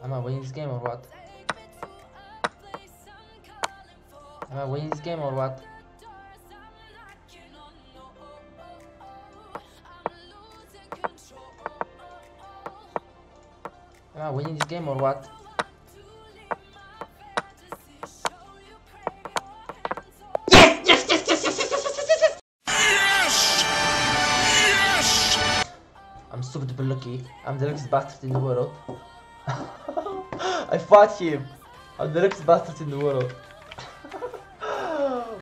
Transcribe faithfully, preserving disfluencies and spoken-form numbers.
Am I winning this game or what? Am I winning this game or what? Am I winning this game or what? I'm super duper lucky. I'm the luckiest bastard in the world. I fought him. I'm the luckiest bastard in the world.